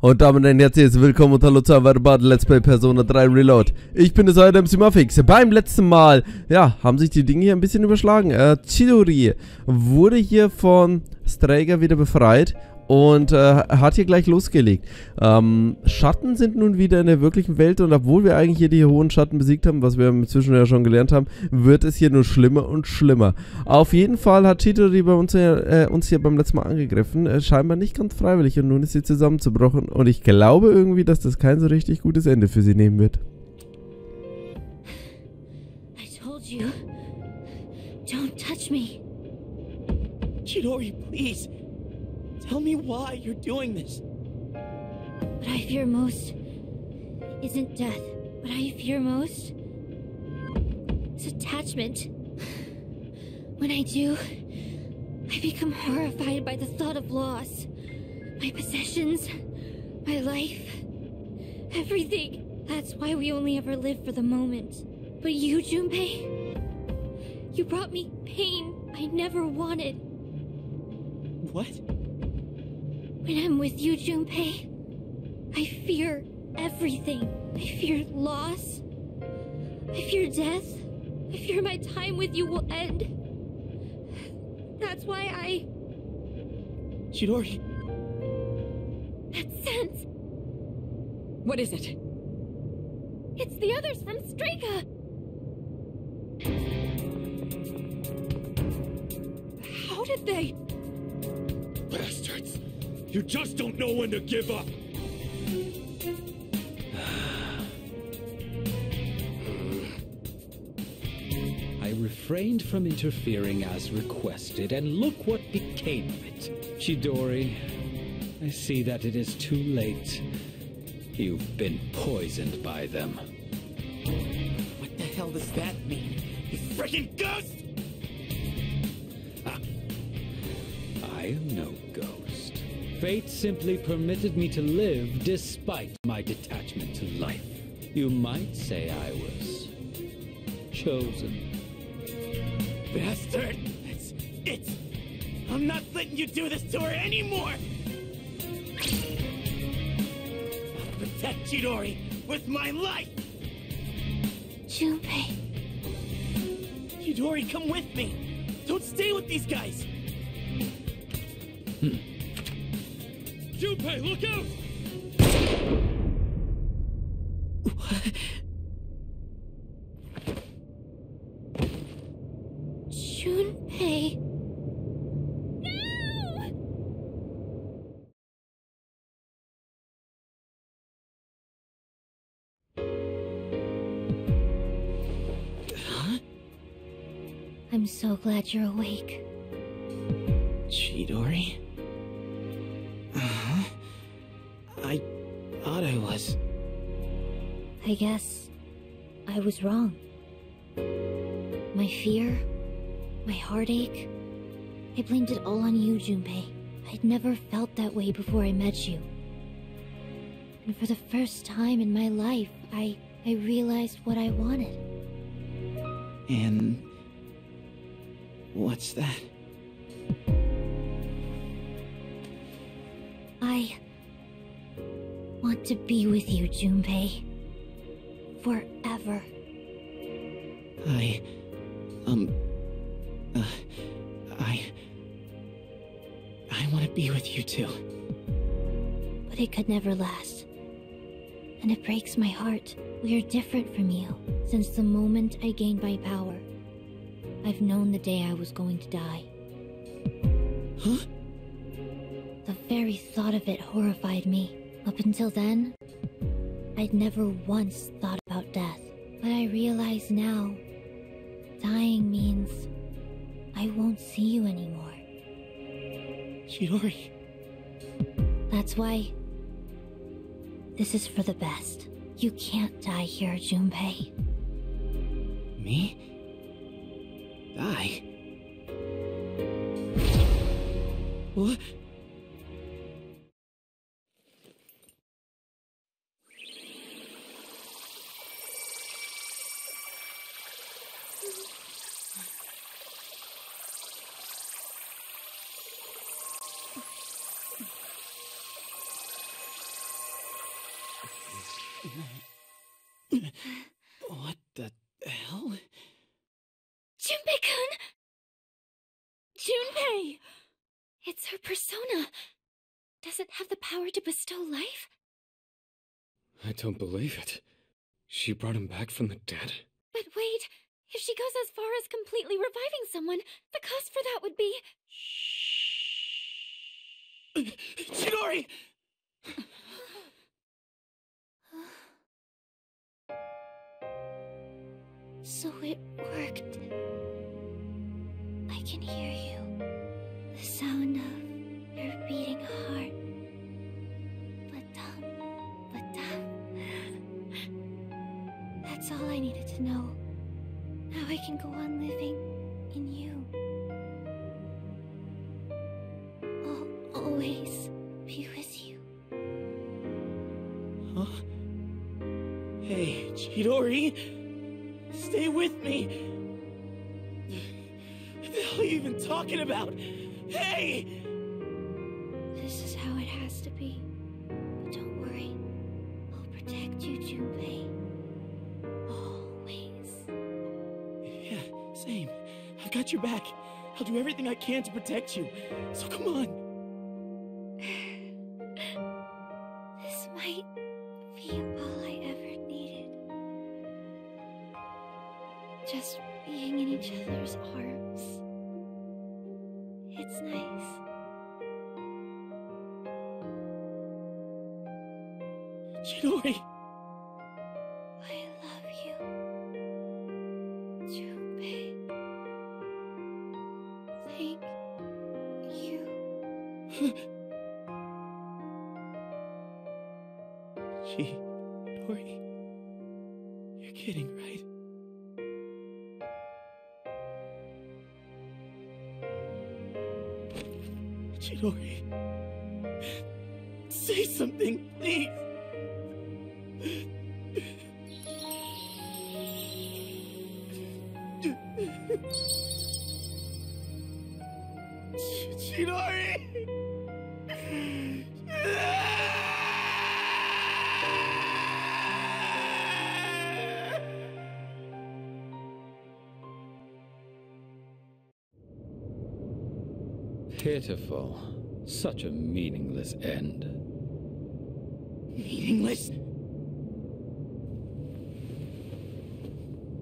Und damit ein herzliches Willkommen und hallo zu einem weiteren Let's Play Persona 3 Reload. Ich bin es heute, MC Mafix. Beim letzten Mal, ja, haben sich die Dinge hier ein bisschen überschlagen. Chidori wurde hier von Strager wieder befreit und hat hier gleich losgelegt. Schatten sind nun wieder in der wirklichen Welt und obwohl wir eigentlich hier die hohen Schatten besiegt haben, was wir inzwischen ja schon gelernt haben, wird es hier nur schlimmer und schlimmer. Auf jeden Fall hat Chidori bei uns hier beim letzten Mal angegriffen, scheinbar nicht ganz freiwillig und nun ist sie zusammengebrochen und ich glaube irgendwie, dass das kein so richtig gutes Ende für sie nehmen wird. I told you, don't touch me. Chidori, please. Tell me why you're doing this. What I fear most isn't death. What I fear most is attachment. When I do, I become horrified by the thought of loss. My possessions, my life, everything. That's why we only ever live for the moment. But you, Junpei, you brought me pain I never wanted. What? When I'm with you, Junpei, I fear everything. I fear loss. I fear death. I fear my time with you will end. That's why I... Chidori. That sense. What is it? It's the others from Strega. How did they... Bastards! You just don't know when to give up. I refrained from interfering as requested, and look what became of it. Chidori, I see that it is too late. You've been poisoned by them. What the hell does that mean? You freaking ghost! I am no ghost. Fate simply permitted me to live despite my detachment to life. You might say I was chosen. Bastard! That's it! I'm not letting you do this to her anymore! I'll protect Chidori with my life! Junpei... Chidori, come with me! Don't stay with these guys! Junpei, look out! Junpei... No! Huh? I'm so glad you're awake. Chidori? I thought I was. I guess I was wrong. My fear, my heartache, I blamed it all on you, Junpei. I'd never felt that way before I met you. And for the first time in my life, I realized what I wanted. And... what's that? I want to be with you, Junpei. Forever. I want to be with you too. But it could never last. And it breaks my heart. We are different from you. Since the moment I gained my power, I've known the day I was going to die. Huh? The very thought of it horrified me. Up until then, I'd never once thought about death. But I realize now, dying means I won't see you anymore. Chidori... That's why... this is for the best. You can't die here, Junpei. Me? Die? What? What the hell? Junpei-kun! Junpei! It's her persona. Does it have the power to bestow life? I don't believe it. She brought him back from the dead? But wait, if she goes as far as completely reviving someone, the cost for that would be... Chidori! So it worked. I can hear you. The sound of your beating heart. But that's all I needed to know. Now I can go on living in you. I'll always be with you. Huh? Hey, Chidori! Stay with me! What the hell are you even talking about? Hey! This is how it has to be. But don't worry. I'll protect you, Junpei. Always. Yeah, same. I've got your back. I'll do everything I can to protect you. So come on. Pitiful. Such a meaningless end. Meaningless?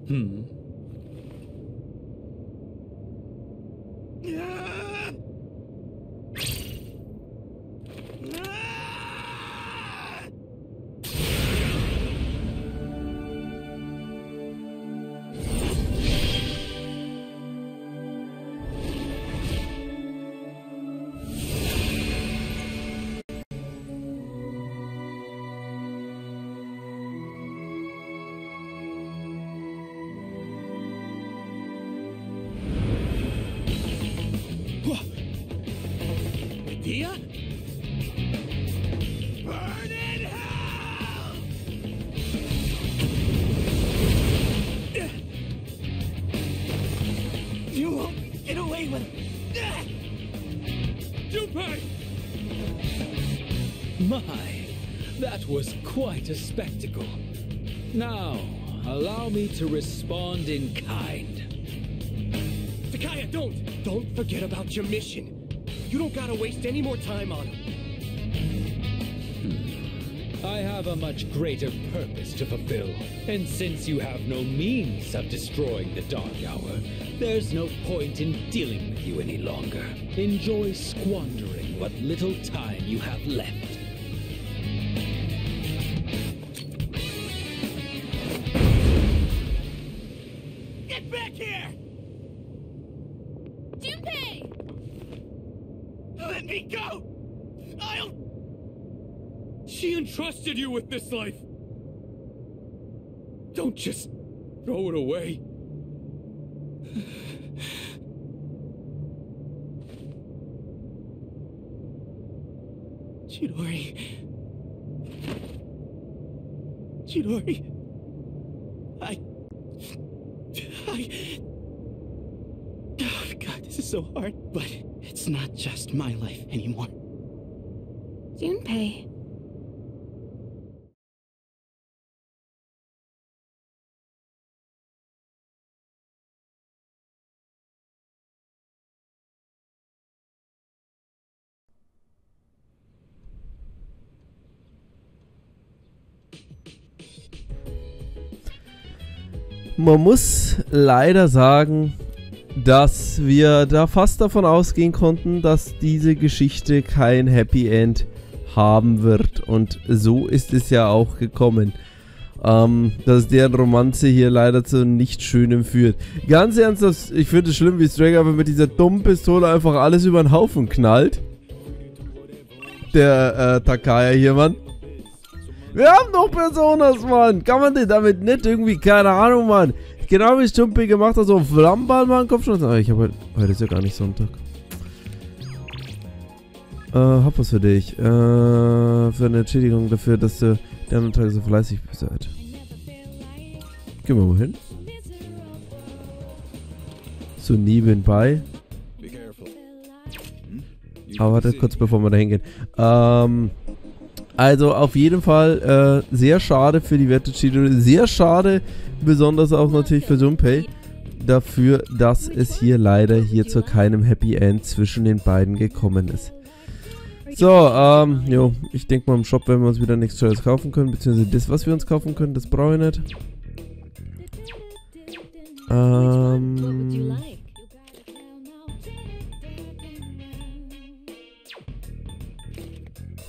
Hmm. Quite a spectacle. Now, allow me to respond in kind. Takaya, don't! Don't forget about your mission. You don't gotta waste any more time on it. I have a much greater purpose to fulfill. And since you have no means of destroying the Dark Hour, there's no point in dealing with you any longer. Enjoy squandering what little time you have left. Trusted you with this life. Don't just throw it away. Chidori. Chidori. I... Oh, God, this is so hard. But it's not just my life anymore. Junpei. Man muss leider sagen, dass wir da fast davon ausgehen konnten, dass diese Geschichte kein Happy End haben wird. Und so ist es ja auch gekommen. Dass deren Romanze hier leider zu nichts Schönem führt. Ganz ernsthaft, ich finde es schlimm, wie Strager einfach mit dieser dummen Pistole einfach alles über den Haufen knallt. Der Takaya hier, Mann. Wir haben noch Personas, Mann. Kann man denn damit nicht irgendwie, keine Ahnung, Mann. Genau wie Junpei gemacht hat, so ein Flammball, Mann. Kopfschmerzen. Aber ich habe heute ist ja gar nicht Sonntag. Hab was für dich. Für eine Entschädigung dafür, dass du die anderen Tage so fleißig seid. Gehen wir mal hin. So nebenbei. Aber wartet kurz, bevor wir da hingehen. Also auf jeden Fall sehr schade für die Werte Chidori. Sehr schade, besonders auch natürlich für Junpei. Dafür, dass es hier leider zu keinem Happy End zwischen den beiden gekommen ist. So, jo, ich denke mal im Shop werden wir uns wieder nichts Schönes kaufen können, beziehungsweise das, was wir uns kaufen können, das brauche ich nicht.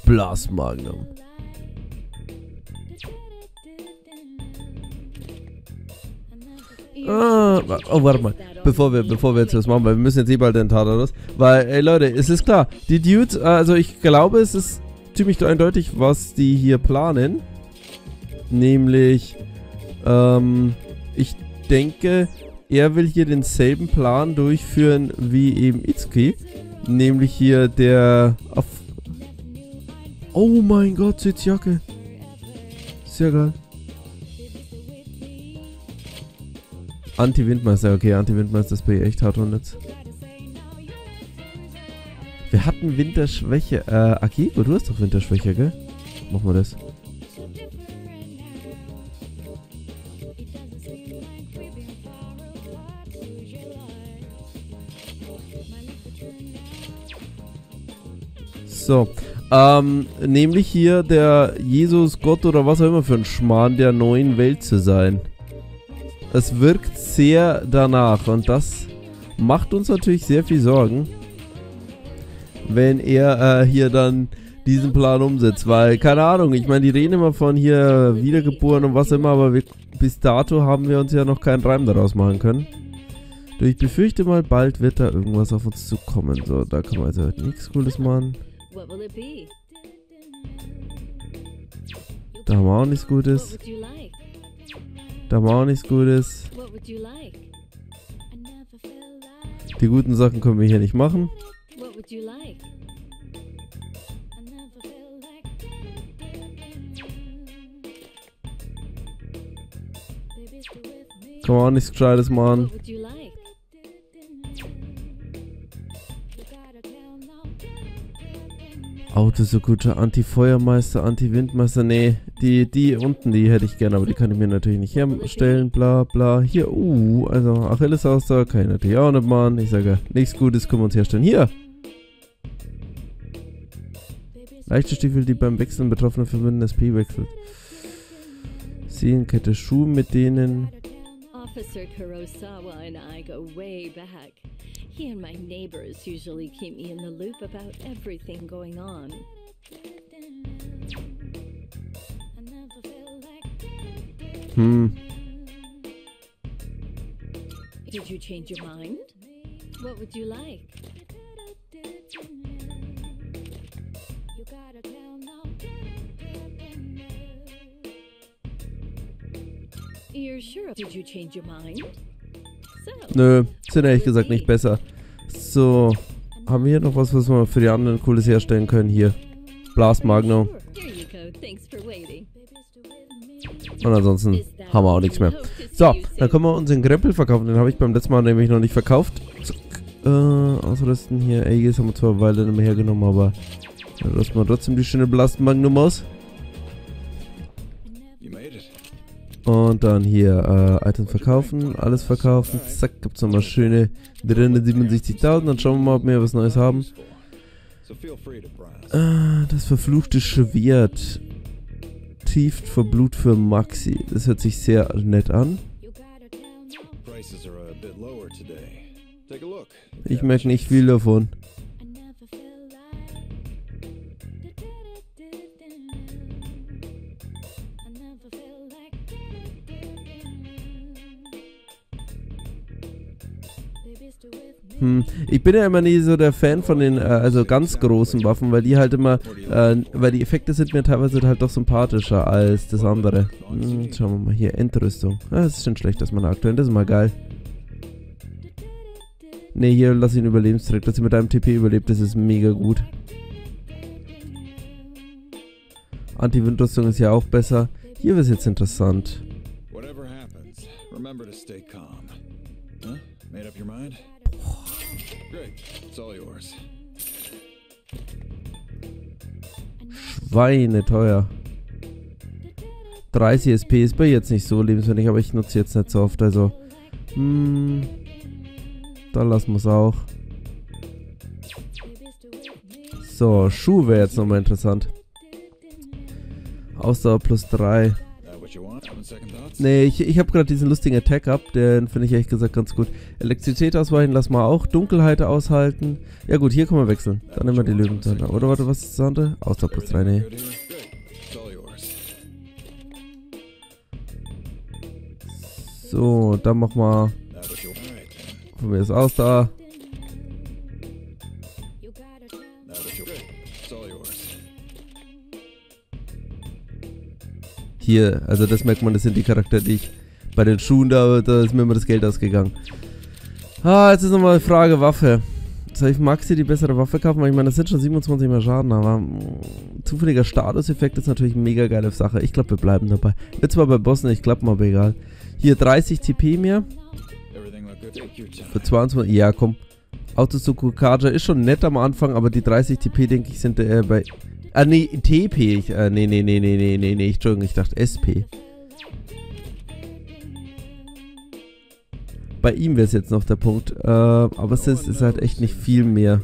Blasmagnum. Oh, warte mal. Bevor wir jetzt was machen, weil wir müssen jetzt eh bald den Tartarus. Weil, ey Leute, es ist klar, die Dudes, also ich glaube, es ist ziemlich eindeutig, was die hier planen. Nämlich, ich denke, er will hier denselben Plan durchführen wie eben Itzky. Nämlich hier der... Oh mein Gott, Sitzjacke. Sehr geil. Anti-Windmeister, okay, Anti-Windmeister ist bei echt hart und jetzt. Wir hatten Winterschwäche. Akiko, du hast doch Winterschwäche, gell? Machen wir das. So. Nämlich hier der Jesus, Gott oder was auch immer für ein Schmarrn der neuen Welt zu sein. Es wirkt sehr danach und das macht uns natürlich sehr viel Sorgen, wenn er hier dann diesen Plan umsetzt, weil, keine Ahnung, ich meine, die reden immer von hier wiedergeboren und was immer, aber bis dato haben wir uns ja noch keinen Reim daraus machen können. Ich befürchte mal, bald wird da irgendwas auf uns zukommen. So, da kann man also halt nichts Cooles machen. Da haben wir auch nichts Gutes. Da haben wir auch nichts Gutes. Die guten Sachen können wir hier nicht machen. Können wir auch nichts Gescheites machen. Autosukucha, Anti-Feuermeister, Anti-Windmeister, nee, die unten, die hätte ich gerne, aber die kann ich mir natürlich nicht herstellen, bla bla, hier, also Achillesauster kann ich natürlich auch nicht machen, ich sage, nichts Gutes können wir uns herstellen, hier! Leichte Stiefel, die beim Wechseln Betroffene verbinden, SP wechselt. Seelenkette, Schuhe mit denen... Officer Kurosawa and I go way back. He and my neighbors usually keep me in the loop about everything going on. Did you change your mind? What would you like? Nö, sind ehrlich gesagt nicht besser. So, haben wir hier noch was, was wir für die anderen Cooles herstellen können? Hier, Blasmagnum. Und ansonsten haben wir auch nichts mehr. So, dann können wir unseren Krempel verkaufen. Den habe ich beim letzten Mal nämlich noch nicht verkauft. Ausrüsten hier. Aegis haben wir zwar eine Weile nicht mehr hergenommen, aber dann rüsten wir trotzdem die schöne Blasmagnum aus. Und dann hier Items verkaufen, alles verkaufen, zack, gibt's nochmal schöne 367.000, dann schauen wir mal, ob wir was Neues haben. Das verfluchte Schwert, tieft vor Blut für Maxi, das hört sich sehr nett an. Ich merke nicht viel davon. Ich bin ja immer nie so der Fan von den also ganz großen Waffen, weil die halt immer, weil die Effekte sind mir teilweise halt doch sympathischer als das andere. Schauen wir mal hier, Endrüstung. Ah, das ist schon schlecht, dass man aktuell, das ist mal geil. Ne, hier lass ihn Überlebenstrick, dass sie mit einem TP überlebt, das ist mega gut. Anti-Windrüstung ist ja auch besser. Hier wird es jetzt interessant. Schweine teuer. 30 SP ist bei jetzt nicht so lebenswertig, aber ich nutze jetzt nicht so oft, also da lassen wir es auch. So, Schuh wäre jetzt nochmal interessant. Ausdauer plus 3. Ne, ich habe gerade diesen lustigen Attack-Up, den finde ich ehrlich gesagt ganz gut. Elektrizität ausweichen, lass mal auch. Dunkelheit aushalten. Ja gut, hier können wir wechseln. Dann nehmen wir die Löwenzahn. Oder warte, was ist das andere? Ausdauer plus 3, ne. So, dann machen wir... Von mir ist Ausdauer. Hier, also das merkt man, das sind die Charaktere, die ich bei den Schuhen da ist mir immer das Geld ausgegangen. Ah, jetzt ist nochmal eine Frage, Waffe. Soll ich Maxi die bessere Waffe kaufen? Weil ich meine, das sind schon 27 mal Schaden, aber zufälliger Statuseffekt ist natürlich eine mega geile Sache. Ich glaube, wir bleiben dabei. Jetzt mal bei Bossen, ich glaube mal, egal. Hier 30 TP mehr. Für 22, ja komm. Autosuku Kaja ist schon nett am Anfang, aber die 30 TP, denke ich, sind bei... Ah, nee, TP. Nee, Entschuldigung, ich dachte SP. Bei ihm wäre es jetzt noch der Punkt. Aber es ist halt echt nicht viel mehr.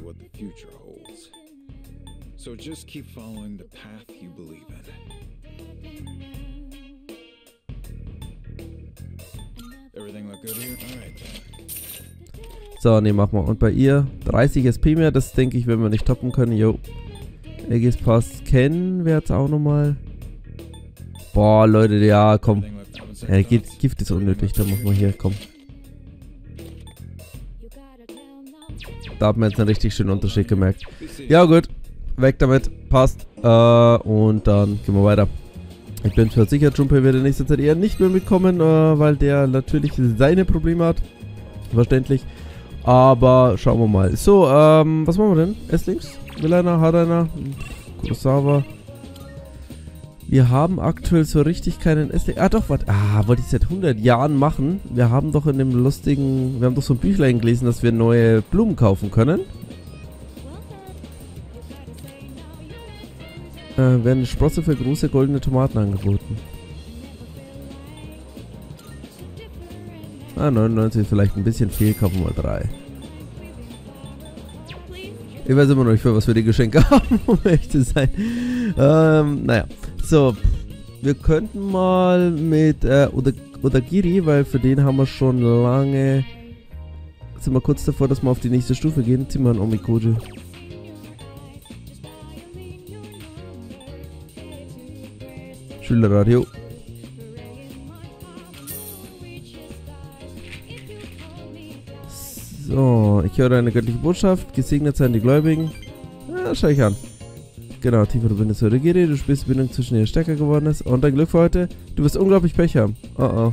So, ne, mach mal. Und bei ihr 30 SP mehr. Das denke ich, wenn wir nicht toppen können. Jo. Aegis Pass kennen wir jetzt auch nochmal. Boah, Leute, ja, komm. Gift ist unnötig, dann machen wir hier, komm. Da hat man jetzt einen richtig schönen Unterschied gemerkt. Ja gut, weg damit, passt. Und dann gehen wir weiter. Ich bin mir sicher, Junpei wird in nächster Zeit eher nicht mehr mitkommen, weil der natürlich seine Probleme hat. Verständlich. Aber schauen wir mal. So, was machen wir denn? S-Links? Will einer, hat einer, Kurosawa. Wir haben aktuell so richtig keinen SD. Ah doch, warte. Ah, wollte ich seit 100 Jahren machen. Wir haben doch in dem lustigen, wir haben doch so ein Büchlein gelesen, dass wir neue Blumen kaufen können. Werden Sprosse für große goldene Tomaten angeboten. Ah, 99 vielleicht ein bisschen viel, kaufen wir 3. Ich weiß immer noch nicht, für was wir die Geschenke haben, um ehrlich zu sein. Naja. So, wir könnten mal mit Odagiri, weil für den haben wir schon lange... Sind wir kurz davor, dass wir auf die nächste Stufe gehen. Ziehen wir einen Omikoji. Schülerradio. So, ich höre eine göttliche Botschaft. Gesegnet seien die Gläubigen. Ja, schau ich an. Genau, tiefe Verbindung zu Odagiri. Du spürst die Bindung zwischen ihr stärker geworden ist. Und dein Glück für heute? Du wirst unglaublich Pech haben. Oh oh.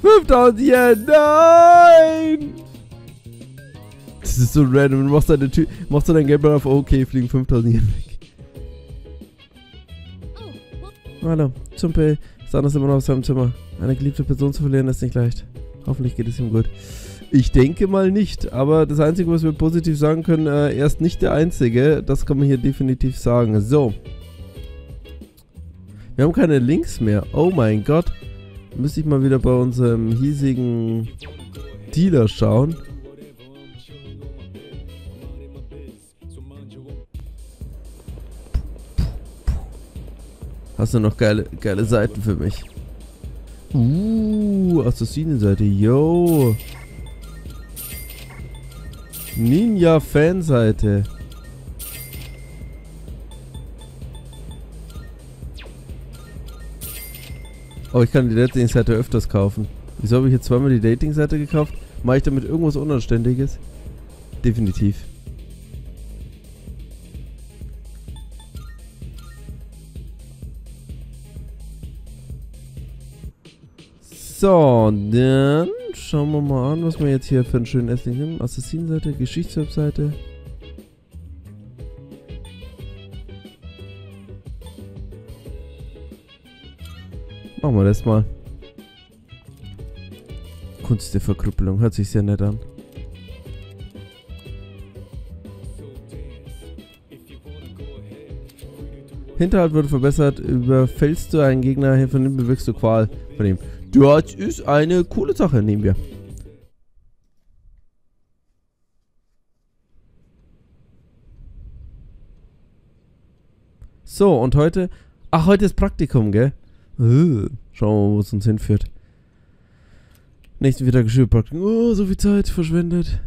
5000 Yen! Nein! Das ist so random. Du machst deine Tür. Machst du dein Gameplan auf OK, fliegen 5000 Yen weg. Hallo, Junpei. San ist immer noch auf seinem Zimmer. Eine geliebte Person zu verlieren ist nicht leicht. Hoffentlich geht es ihm gut. Ich denke mal nicht, aber das Einzige, was wir positiv sagen können, er ist nicht der Einzige, das kann man hier definitiv sagen. So. Wir haben keine Links mehr, oh mein Gott. Müsste ich mal wieder bei unserem hiesigen Dealer schauen. Hast du noch geile Seiten für mich? Assassinenseite, yo. Ninja-Fanseite. Oh, ich kann die Dating-Seite öfters kaufen. Wieso habe ich jetzt zweimal die Dating-Seite gekauft? Mache ich damit irgendwas Unanständiges? Definitiv. So, dann schauen wir mal an, was wir jetzt hier für einen schönen Essen nehmen. Assassinen-Seite, Geschichtswebseite. Machen wir das mal. Kunst der Verkrüppelung, hört sich sehr nett an. Hinterhalt wird verbessert, überfällst du einen Gegner, von dem bewirkst du Qual von ihm. Das ist eine coole Sache, nehmen wir. So, und heute... Ach, heute ist Praktikum, gell? Schauen wir mal, wo es uns hinführt. Nächsten wieder Geschirrpraktikum. Oh, so viel Zeit verschwendet.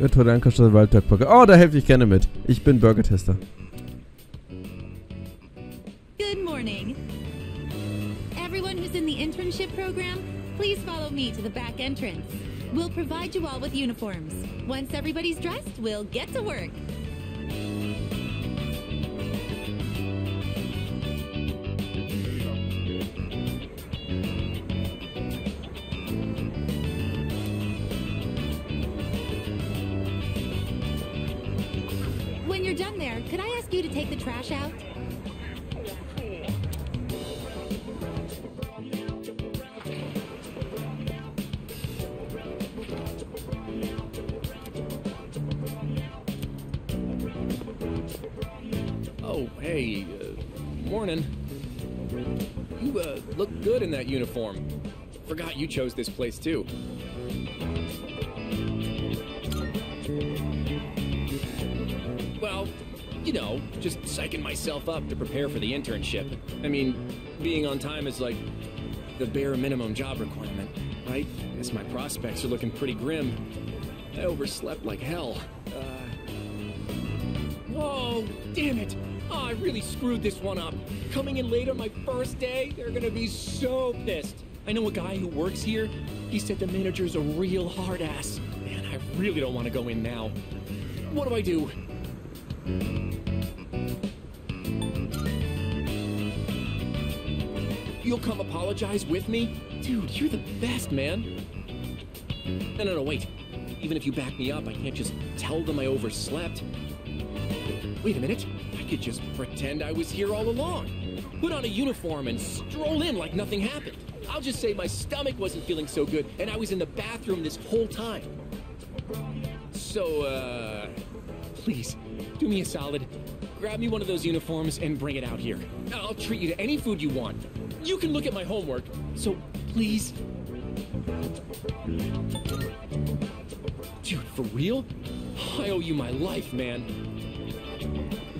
Wird heute Ankerstadt Waldbergpark. Oh, da helfe ich gerne mit. Ich bin Burgertester. Good morning. Everyone who's in the internship program, please follow me to the back entrance. We'll provide you all with uniforms. Once everybody's dressed, we'll get to work. When you're done there, could I ask you to take the trash out? Hey, morning. You look good in that uniform. Forgot you chose this place too. Well, you know, just psyching myself up to prepare for the internship. I mean, being on time is like the bare minimum job requirement, right? Guess my prospects are looking pretty grim. I overslept like hell. Whoa, damn it. Oh, I really screwed this one up. Coming in late on my first day, they're gonna be so pissed. I know a guy who works here. He said the manager's a real hard ass. Man, I really don't want to go in now. What do I do? You'll come apologize with me? Dude, you're the best, man. No, wait. Even if you back me up, I can't just tell them I overslept. Wait a minute. Could just pretend I was here all along. Put on a uniform and stroll in like nothing happened. I'll just say my stomach wasn't feeling so good and I was in the bathroom this whole time. So, please, do me a solid. Grab me one of those uniforms and bring it out here. I'll treat you to any food you want. You can look at my homework, so please. Dude, for real? I owe you my life, man.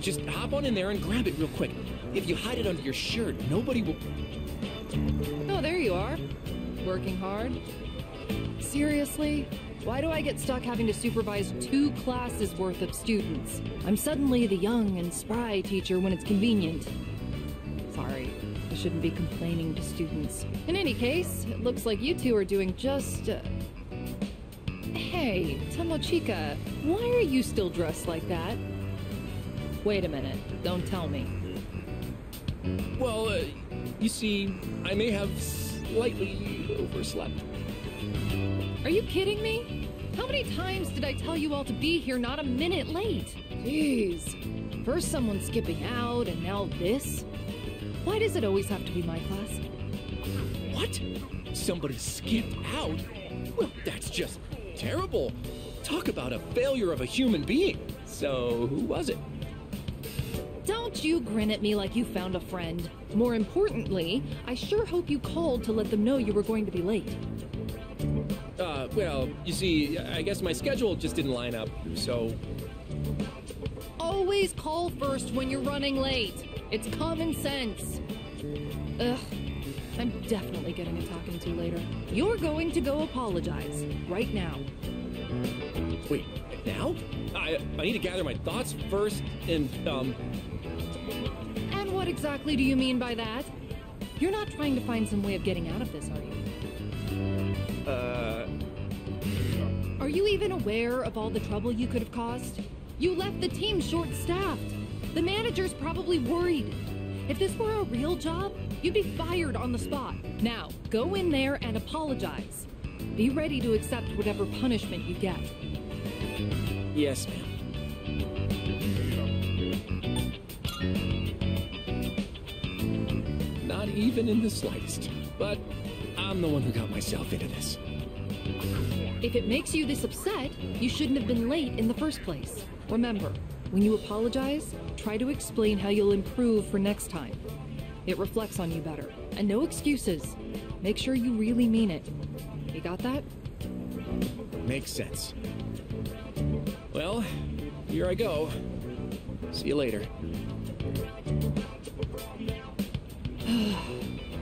Just hop on in there and grab it real quick. If you hide it under your shirt, nobody will... Oh, there you are. Working hard. Seriously? Why do I get stuck having to supervise 2 classes worth of students? I'm suddenly the young and spry teacher when it's convenient. Sorry, I shouldn't be complaining to students. In any case, it looks like you two are doing just... Hey, Tomochika, why are you still dressed like that? Wait a minute, don't tell me. Well, you see, I may have slightly overslept. Are you kidding me? How many times did I tell you all to be here not a minute late? Jeez. First someone skipping out, and now this? Why does it always have to be my class? What? Somebody skipped out? Well, that's just terrible. Talk about a failure of a human being. So, who was it? Don't you grin at me like you found a friend. More importantly, I sure hope you called to let them know you were going to be late. Well, you see, I guess my schedule just didn't line up, so... Always call first when you're running late. It's common sense. Ugh. I'm definitely getting a talking to later. You're going to go apologize right now. Wait, now? I need to gather my thoughts first and. And what exactly do you mean by that? You're not trying to find some way of getting out of this, are you? Are you even aware of all the trouble you could have caused? You left the team short-staffed. The manager's probably worried. If this were a real job, you'd be fired on the spot. Now, go in there and apologize. Be ready to accept whatever punishment you get. Yes, ma'am. Not even in the slightest, but I'm the one who got myself into this. If it makes you this upset, you shouldn't have been late in the first place. Remember, when you apologize, try to explain how you'll improve for next time. It reflects on you better, and no excuses. Make sure you really mean it. You got that? Makes sense. Well, here I go. See you later.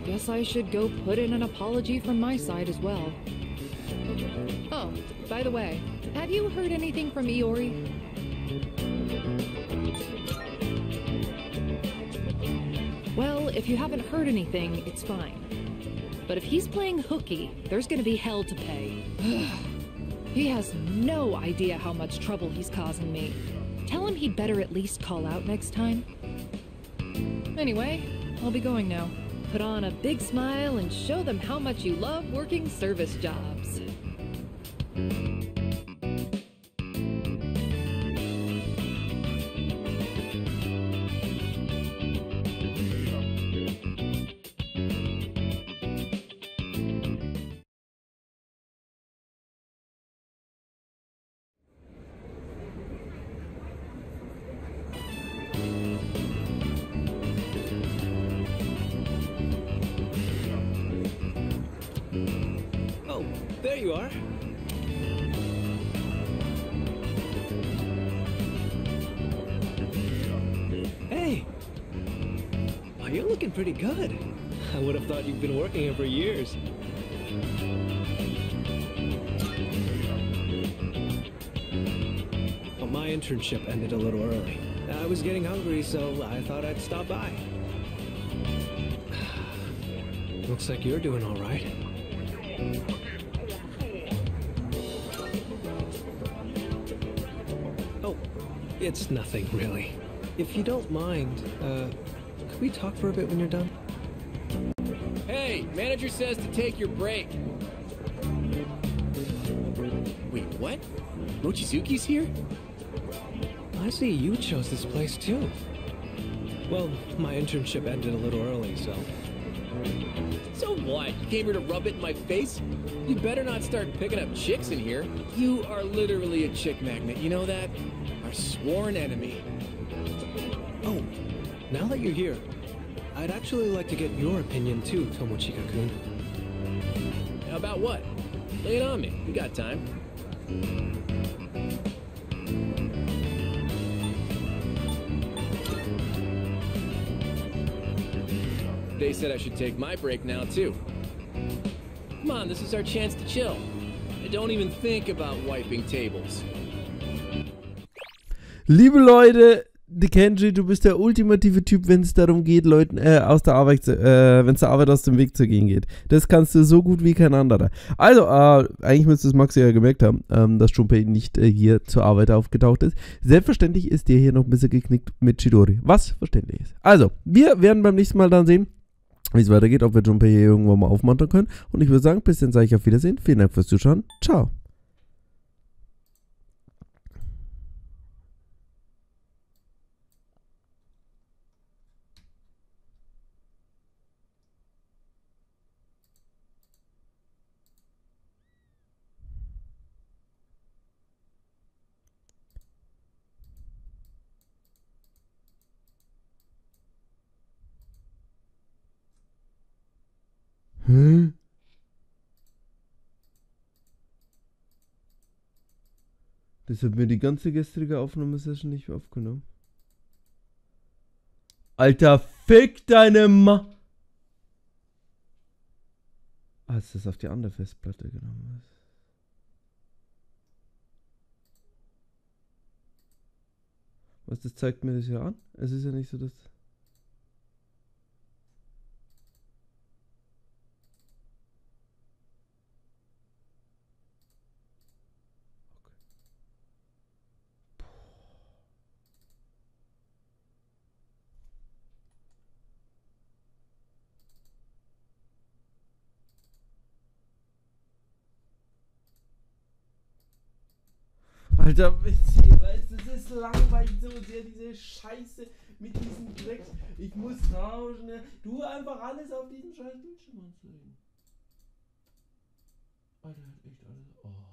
Guess I should go put in an apology from my side as well. Oh, by the way, have you heard anything from Iori? Well, if you haven't heard anything, it's fine. But if he's playing hooky, there's gonna be hell to pay. He has no idea how much trouble he's causing me. Tell him he'd better at least call out next time. Anyway, I'll be going now. Put on a big smile and show them how much you love working service jobs. Pretty good. I would have thought you've been working here for years. Well, my internship ended a little early. I was getting hungry, so I thought I'd stop by. Looks like you're doing all right. Oh, it's nothing really. If you don't mind, can we talk for a bit when you're done? Hey, manager says to take your break. Wait, what? Mochizuki's here? I see you chose this place too. Well, my internship ended a little early, so... So what? You came here to rub it in my face? You better not start picking up chicks in here. You are literally a chick magnet, you know that? Our sworn enemy. Oh. Now that you're here, I'd actually like to get your opinion too, Tomochika-kun. About what? Lay it on me. We got time. They said I should take my break now too. Come on, this is our chance to chill. I don't even think about wiping tables. Liebe Leute! Kenji, du bist der ultimative Typ, wenn es darum geht, Leuten aus der Arbeit zu, wenn's der Arbeit aus dem Weg zu gehen geht. Das kannst du so gut wie kein anderer. Also, eigentlich müsste es Maxi ja gemerkt haben, dass Junpei nicht hier zur Arbeit aufgetaucht ist. Selbstverständlich ist der hier noch ein bisschen geknickt mit Chidori, was verständlich ist. Also, wir werden beim nächsten Mal dann sehen, wie es weitergeht, ob wir Junpei hier irgendwann mal aufmuntern können. Und ich würde sagen, bis dann sage ich auf Wiedersehen. Vielen Dank fürs Zuschauen. Ciao. Hm? Das hat mir die ganze gestrige Aufnahmesession nicht aufgenommen. Alter, fick deine Ma... Als das auf die andere Festplatte genommen ist. Was, das zeigt mir das ja an? Es ist ja nicht so, dass... Alter, weißt du, das ist langweilig so sehr, diese Scheiße mit diesem Dreck. Ich muss rauschen. Du einfach alles auf diesen scheiß Bildschirm anzeigen. Alter, echt alles. Oh.